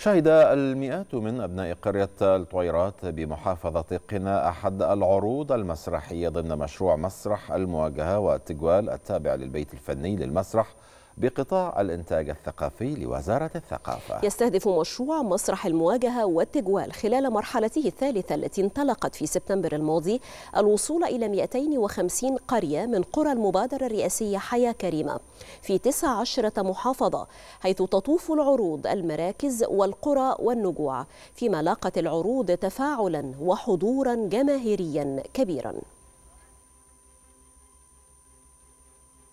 شهد المئات من أبناء قرية الطويرات بمحافظة قنا أحد العروض المسرحية ضمن مشروع مسرح المواجهة والتجوال التابع للبيت الفني للمسرح بقطاع الإنتاج الثقافي لوزارة الثقافة. يستهدف مشروع مسرح المواجهة والتجوال خلال مرحلته الثالثة التي انطلقت في سبتمبر الماضي الوصول إلى 250 قرية من قرى المبادرة الرئاسية حياة كريمة في 19 محافظة، حيث تطوف العروض المراكز والقرى والنجوع، فيما لاقت العروض تفاعلا وحضورا جماهيريا كبيرا.